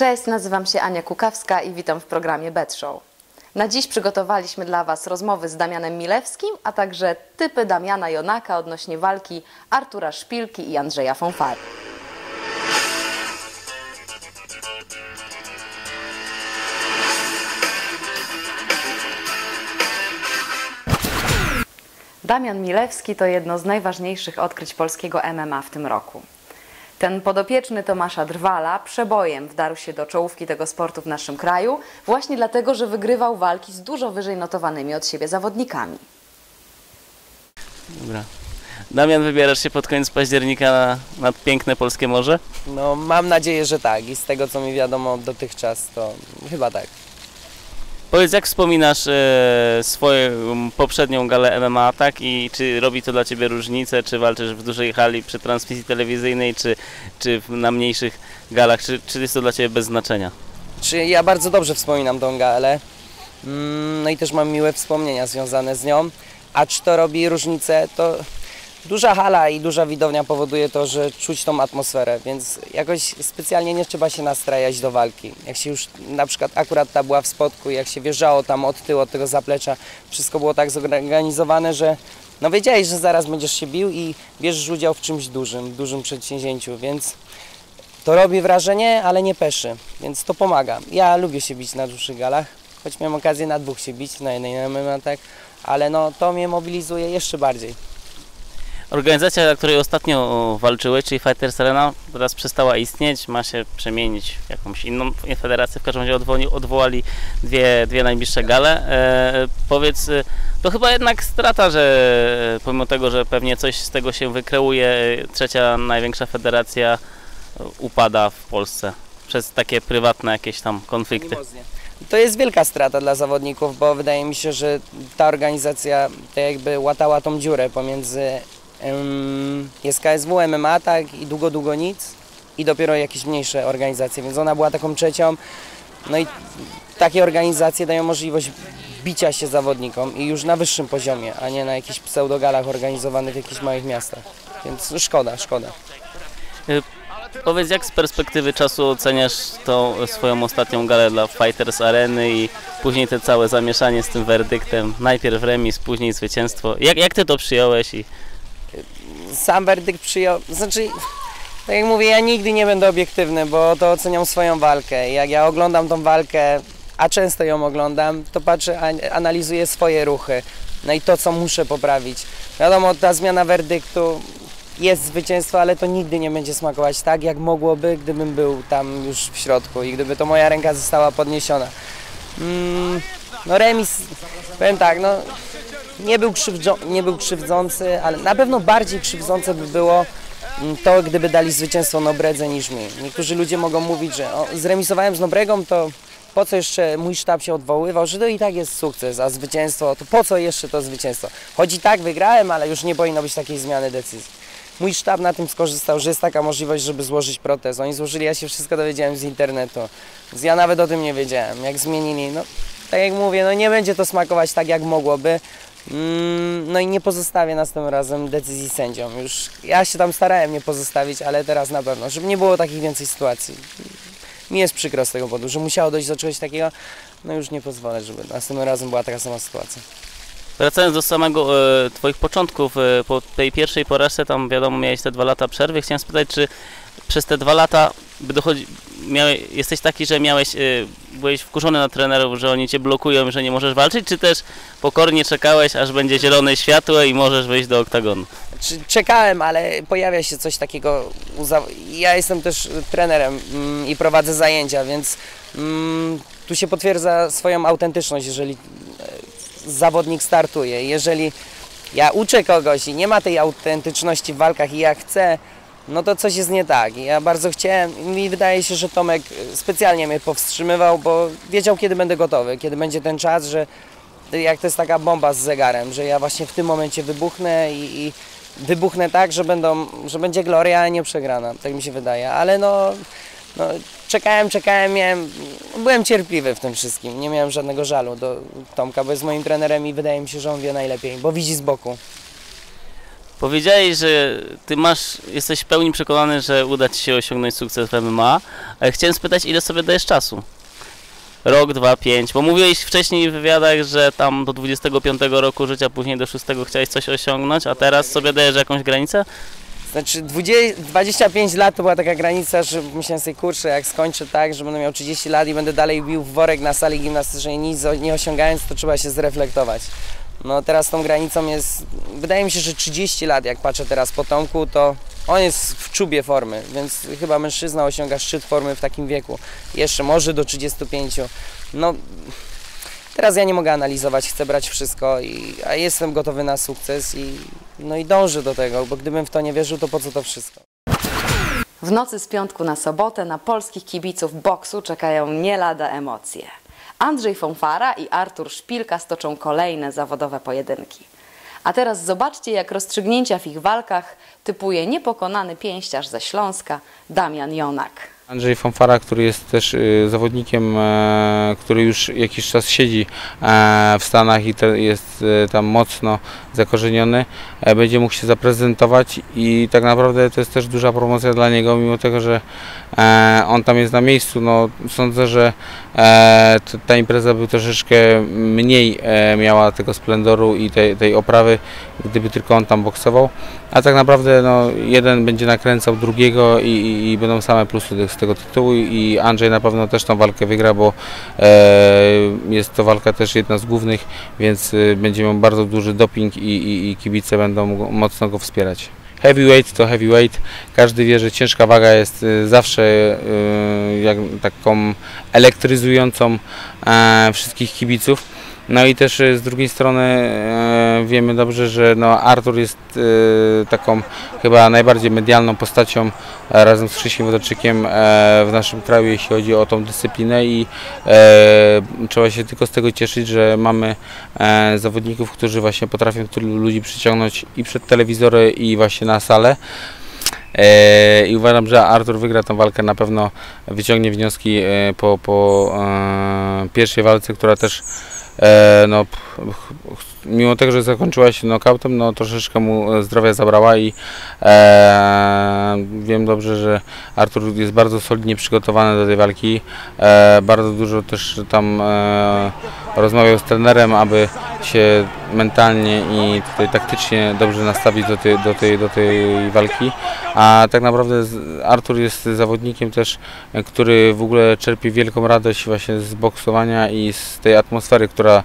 Cześć, nazywam się Ania Kukawska i witam w programie BetShow. Na dziś przygotowaliśmy dla Was rozmowy z Damianem Milewskim, a także typy Damiana Jonaka odnośnie walki Artura Szpilki i Andrzeja Fonfary. Damian Milewski to jedno z najważniejszych odkryć polskiego MMA w tym roku. Ten podopieczny Tomasza Drwala przebojem wdarł się do czołówki tego sportu w naszym kraju właśnie dlatego, że wygrywał walki z dużo wyżej notowanymi od siebie zawodnikami. Dobra. Damian, wybierasz się pod koniec października na piękne polskie morze? No, mam nadzieję, że tak. I z tego, co mi wiadomo dotychczas, to chyba tak. Powiedz, jak wspominasz swoją poprzednią galę MMA, tak? I czy robi to dla Ciebie różnicę, czy walczysz w dużej hali przy transmisji telewizyjnej, czy na mniejszych galach, czy jest to dla Ciebie bez znaczenia? Ja bardzo dobrze wspominam tą galę, no i też mam miłe wspomnienia związane z nią, a czy to robi różnicę, to duża hala i duża widownia powoduje to, że czuć tą atmosferę, więc jakoś specjalnie nie trzeba się nastrajać do walki. Jak się już na przykład akurat ta była w Spodku, jak się wjeżdżało tam od tyłu, od tego zaplecza, wszystko było tak zorganizowane, że no wiedziałeś, że zaraz będziesz się bił i bierzesz udział w czymś dużym, przedsięwzięciu, więc to robi wrażenie, ale nie peszy, więc to pomaga. Ja lubię się bić na dłuższych galach, choć miałem okazję na dwóch się bić, na jednej MMA, tak, ale no to mnie mobilizuje jeszcze bardziej. Organizacja, na której ostatnio walczyły, czyli Fighters Arena, teraz przestała istnieć, ma się przemienić w jakąś inną federację, w każdym razie odwołali dwie najbliższe gale. Powiedz, to chyba jednak strata, że pomimo tego, że pewnie coś z tego się wykreuje, trzecia największa federacja upada w Polsce przez takie prywatne jakieś tam konflikty. To jest wielka strata dla zawodników, bo wydaje mi się, że ta organizacja tak jakby łatała tą dziurę pomiędzy jest KSW, MMA, tak, i długo nic i dopiero jakieś mniejsze organizacje, więc ona była taką trzecią, no i takie organizacje dają możliwość bicia się zawodnikom i już na wyższym poziomie, a nie na jakichś pseudogalach organizowanych w jakichś małych miastach, więc szkoda, szkoda. Powiedz, jak z perspektywy czasu oceniasz tą swoją ostatnią galę dla Fighters Areny i później te całe zamieszanie z tym werdyktem, najpierw remis, później zwycięstwo, jak Ty to przyjąłeś? Sam werdykt przyjął, znaczy, tak jak mówię, ja nigdy nie będę obiektywny, bo to oceniam swoją walkę. Jak ja oglądam tą walkę, a często ją oglądam, to patrzę, analizuję swoje ruchy, no i to, co muszę poprawić. Wiadomo, ta zmiana werdyktu jest zwycięstwo, ale to nigdy nie będzie smakować tak, jak mogłoby, gdybym był tam już w środku i gdyby to moja ręka została podniesiona. No remis, powiem tak, no... Nie był krzywdzący, ale na pewno bardziej krzywdzące by było to, gdyby dali zwycięstwo Nobredze niż mi. Niektórzy ludzie mogą mówić, że o, zremisowałem z Nobregą, to po co jeszcze mój sztab się odwoływał, że to i tak jest sukces, a zwycięstwo, to po co jeszcze to zwycięstwo? Choć i tak wygrałem, ale już nie powinno być takiej zmiany decyzji. Mój sztab na tym skorzystał, że jest taka możliwość, żeby złożyć protest. Oni złożyli, ja się wszystko dowiedziałem z internetu, więc ja nawet o tym nie wiedziałem, jak zmienili. No, tak jak mówię, no nie będzie to smakować tak, jak mogłoby. No i nie pozostawię następnym razem decyzji sędziom. Już ja się tam starałem nie pozostawić, ale teraz na pewno, żeby nie było takich więcej sytuacji. Mi jest przykro z tego powodu, że musiało dojść do czegoś takiego. No już nie pozwolę, żeby następnym razem była taka sama sytuacja. Wracając do samego Twoich początków, po tej pierwszej porażce, tam wiadomo, miałeś te 2 lata przerwy. Chciałem spytać, czy przez te 2 lata jesteś taki, że byłeś wkurzony na trenerów, że oni Cię blokują, że nie możesz walczyć, czy też pokornie czekałeś, aż będzie zielone światło i możesz wejść do oktagonu? Czekałem, ale pojawia się coś takiego. Ja jestem też trenerem i prowadzę zajęcia, więc tu się potwierdza swoją autentyczność, jeżeli zawodnik startuje. Jeżeli ja uczę kogoś i nie ma tej autentyczności w walkach i ja chcę, no to coś jest nie tak. Ja bardzo chciałem, mi wydaje się, że Tomek specjalnie mnie powstrzymywał, bo wiedział, kiedy będę gotowy, kiedy będzie ten czas, że jak to jest taka bomba z zegarem, że ja właśnie w tym momencie wybuchnę i wybuchnę tak, że będzie gloria, a nie przegrana. Tak mi się wydaje, ale no czekałem, byłem cierpliwy w tym wszystkim, nie miałem żadnego żalu do Tomka, bo jest moim trenerem i wydaje mi się, że on wie najlepiej, bo widzi z boku. Powiedziałeś, że ty jesteś w pełni przekonany, że uda ci się osiągnąć sukces w MMA, ale chciałem spytać, ile sobie dajesz czasu? Rok, dwa, pięć, bo mówiłeś wcześniej w wywiadach, że tam do 25 roku życia, później do 6 chciałeś coś osiągnąć, a teraz sobie dajesz jakąś granicę? Znaczy 25 lat to była taka granica, że myślałem sobie, kurczę, jak skończę tak, że będę miał 30 lat i będę dalej bił w worek na sali gimnastycznej, nic nie osiągając, to trzeba się zreflektować. No teraz tą granicą jest, wydaje mi się, że 30 lat, jak patrzę teraz po Tomku, to on jest w czubie formy, więc chyba mężczyzna osiąga szczyt formy w takim wieku. Jeszcze może do 35. No teraz ja nie mogę analizować, chcę brać wszystko, a jestem gotowy na sukces i dążę do tego, bo gdybym w to nie wierzył, to po co to wszystko? W nocy z piątku na sobotę na polskich kibiców boksu czekają nie lada emocje. Andrzej Fonfara i Artur Szpilka stoczą kolejne zawodowe pojedynki. A teraz zobaczcie, jak rozstrzygnięcia w ich walkach typuje niepokonany pięściarz ze Śląska Damian Jonak. Andrzej Fonfara, który jest też zawodnikiem, który już jakiś czas siedzi w Stanach i jest tam mocno zakorzeniony, będzie mógł się zaprezentować i tak naprawdę to jest też duża promocja dla niego, mimo tego, że on tam jest na miejscu. No, sądzę, że ta impreza by troszeczkę mniej miała tego splendoru i tej oprawy, gdyby tylko on tam boksował, a tak naprawdę no, jeden będzie nakręcał drugiego i będą same plusy z tego tytułu i Andrzej na pewno też tą walkę wygra, bo jest to walka też jedna z głównych, więc będzie miał bardzo duży doping i kibice będą mocno go wspierać. Heavyweight to heavyweight, każdy wie, że ciężka waga jest zawsze taką elektryzującą wszystkich kibiców. No i też z drugiej strony wiemy dobrze, że no, Artur jest taką chyba najbardziej medialną postacią razem z Krzyśkiem Wodoczykiem w naszym kraju, jeśli chodzi o tą dyscyplinę i trzeba się tylko z tego cieszyć, że mamy zawodników, którzy właśnie potrafią tylu ludzi przyciągnąć i przed telewizory i właśnie na salę. I uważam, że Artur wygra tę walkę, na pewno wyciągnie wnioski po pierwszej walce, która też no, mimo tego, że zakończyła się nokautem, no troszeczkę mu zdrowia zabrała i wiem dobrze, że Artur jest bardzo solidnie przygotowany do tej walki. Bardzo dużo też tam rozmawiał z trenerem, aby się mentalnie i tutaj taktycznie dobrze nastawić do tej walki. A tak naprawdę Artur jest zawodnikiem też, który w ogóle czerpie wielką radość właśnie z boksowania i z tej atmosfery, która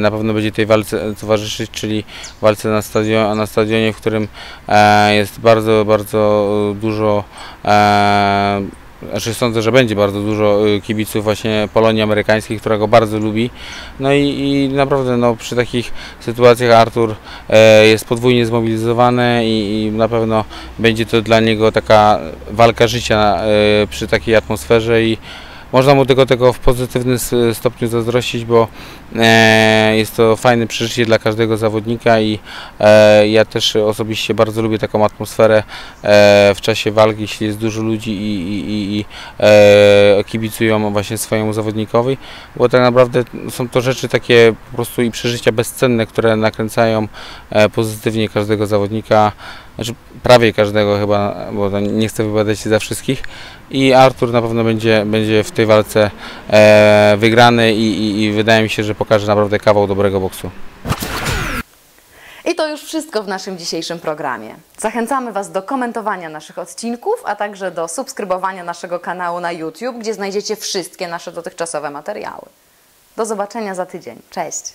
na pewno będzie tej walce towarzyszyć, czyli walce na stadionie, w którym jest bardzo, bardzo dużo, znaczy sądzę, że będzie bardzo dużo kibiców właśnie Polonii Amerykańskiej, która go bardzo lubi. No i naprawdę no, przy takich sytuacjach Artur jest podwójnie zmobilizowany i na pewno będzie to dla niego taka walka życia przy takiej atmosferze i można mu tylko tego w pozytywnym stopniu zazdrościć, bo jest to fajne przeżycie dla każdego zawodnika i ja też osobiście bardzo lubię taką atmosferę w czasie walki, jeśli jest dużo ludzi i kibicują właśnie swojemu zawodnikowi, bo tak naprawdę są to rzeczy takie po prostu i przeżycia bezcenne, które nakręcają pozytywnie każdego zawodnika. Znaczy prawie każdego chyba, bo nie chcę wypowiadać się za wszystkich i Artur na pewno będzie w tej walce wygrany i wydaje mi się, że pokaże naprawdę kawał dobrego boksu. I to już wszystko w naszym dzisiejszym programie. Zachęcamy Was do komentowania naszych odcinków, a także do subskrybowania naszego kanału na YouTube, gdzie znajdziecie wszystkie nasze dotychczasowe materiały. Do zobaczenia za tydzień. Cześć!